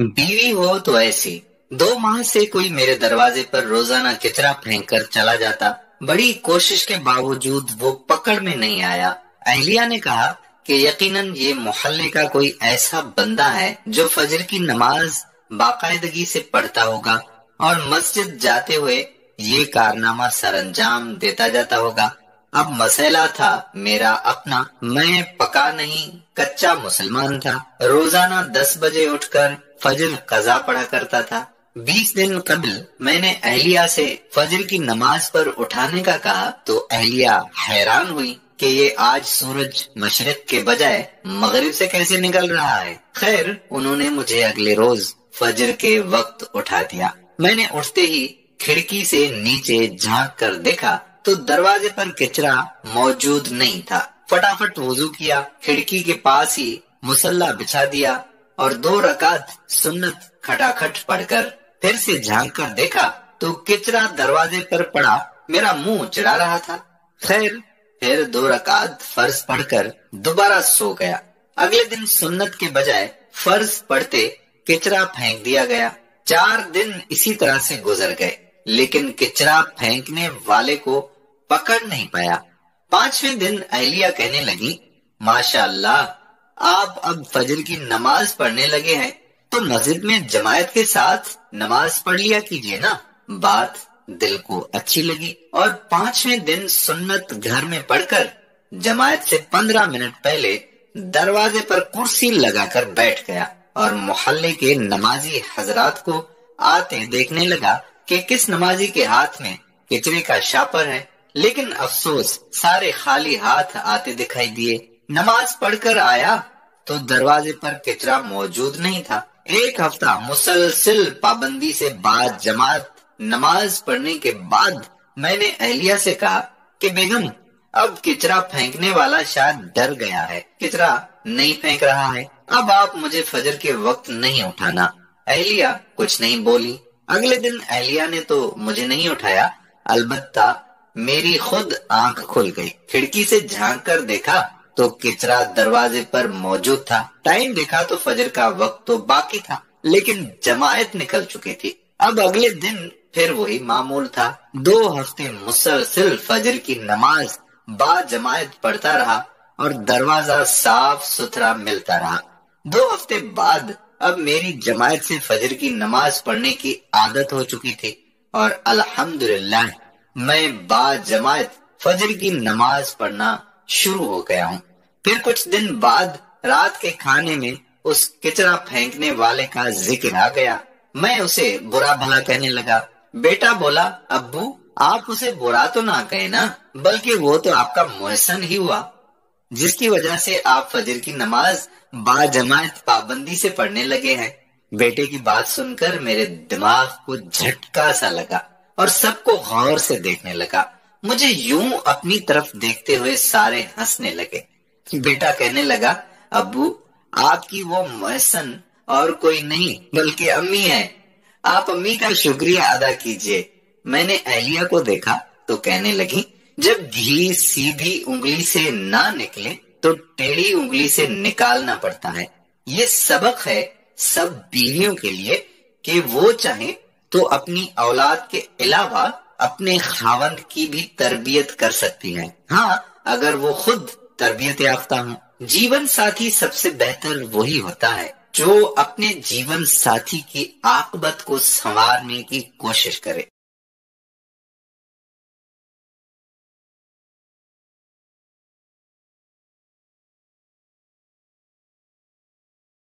बीवी हो तो ऐसी। 2 माह से कोई मेरे दरवाजे पर रोजाना किचरा फेंक कर चला जाता। बड़ी कोशिश के बावजूद वो पकड़ में नहीं आया। अहलिया ने कहा कि यकीनन ये मोहल्ले का कोई ऐसा बंदा है जो फजर की नमाज बाकायदगी से पढ़ता होगा और मस्जिद जाते हुए ये कारनामा सरंजाम देता जाता होगा। अब मसला था मेरा अपना, मैं पका नहीं कच्चा मुसलमान था। रोजाना 10 बजे उठकर फजर कजा पढ़ा करता था। 20 दिन कबल मैंने अहलिया से फजर की नमाज पर उठाने का कहा तो अहलिया हैरान हुई कि ये आज सूरज मशरिक के बजाय मगरिब से कैसे निकल रहा है। खैर, उन्होंने मुझे अगले रोज फजर के वक्त उठा दिया। मैंने उठते ही खिड़की से नीचे झांक कर देखा तो दरवाजे पर किचरा मौजूद नहीं था। फटाफट वजू किया, खिड़की के पास ही मुसल्ला बिछा दिया और 2 रकात सुन्नत खटाखट पढ़कर फिर से झांक कर देखा तो किचरा दरवाजे पर पड़ा मेरा मुंह चिढ़ा रहा था। खैर, फिर 2 रकात फर्ज पढ़कर दोबारा सो गया। अगले दिन सुन्नत के बजाय फर्ज पढ़ते किचरा फेंक दिया गया। 4 दिन इसी तरह से गुजर गए लेकिन किचरा फेंकने वाले को पकड़ नहीं पाया। 5वें दिन अहलिया कहने लगी, माशाल्लाह आप अब फजर की नमाज पढ़ने लगे हैं तो मस्जिद में जमायत के साथ नमाज पढ़ लिया कीजिए ना। बात दिल को अच्छी लगी और 5वें दिन सुन्नत घर में पढ़कर जमायत से 15 मिनट पहले दरवाजे पर कुर्सी लगाकर बैठ गया और मोहल्ले के नमाजी हजरात को आते देखने लगा कि किस नमाजी के हाथ में किचरे का शापर है। लेकिन अफसोस, सारे खाली हाथ आते दिखाई दिए। नमाज पढ़कर आया तो दरवाजे पर किचरा मौजूद नहीं था। 1 हफ्ता मुसलसिल पाबंदी से बाद जमात नमाज पढ़ने के बाद मैंने अहलिया से कहा कि बेगम, अब किचरा फेंकने वाला शायद डर गया है, किचरा नहीं फेंक रहा है, अब आप मुझे फजर के वक्त नहीं उठाना। अहलिया कुछ नहीं बोली। अगले दिन अहलिया ने तो मुझे नहीं उठाया, अलबत्ता मेरी खुद आंख खुल गई। खिड़की से झांक कर देखा तो किचरा दरवाजे पर मौजूद था। टाइम देखा तो फजर का वक्त तो बाकी था लेकिन जमायत निकल चुकी थी। अब अगले दिन फिर वही मामूल था। 2 हफ्ते मुसलसिल फजर की नमाज बाजमायत पढ़ता रहा और दरवाजा साफ सुथरा मिलता रहा। 2 हफ्ते बाद अब मेरी जमायत से फजर की नमाज पढ़ने की आदत हो चुकी थी और अल्हम्दुलिल्लाह मैं बाजमायत फजर की नमाज पढ़ना शुरू हो गया हूँ। फिर कुछ दिन बाद रात के खाने में उस किचरा फेंकने वाले का जिक्र आ गया। मैं उसे बुरा भला कहने लगा। बेटा बोला, अब्बू आप उसे बुरा तो ना कहे ना, बल्कि वो तो आपका मोहसिन ही हुआ जिसकी वजह से आप फजर की नमाज बाजमायत पाबंदी से पढ़ने लगे हैं। बेटे की बात सुनकर मेरे दिमाग को झटका सा लगा और सबको गौर से देखने लगा। मुझे यूं अपनी तरफ देखते हुए सारे हंसने लगे। बेटा कहने लगा, अब्बू आपकी वो मोहसिन और कोई नहीं बल्कि अम्मी है, आप अम्मी का शुक्रिया अदा कीजिए। मैंने अहलिया को देखा तो कहने लगी, जब घी सीधी उंगली से ना निकले तो टेढ़ी उंगली से निकालना पड़ता है। ये सबक है सब बीवियों के लिए कि वो चाहे तो अपनी औलाद के अलावा अपने खावंद की भी तरबियत कर सकती है, हाँ अगर वो खुद तरबियत याफ्ता हो। जीवन साथी सबसे बेहतर वही होता है जो अपने जीवन साथी की आकबत को संवारने की कोशिश करे।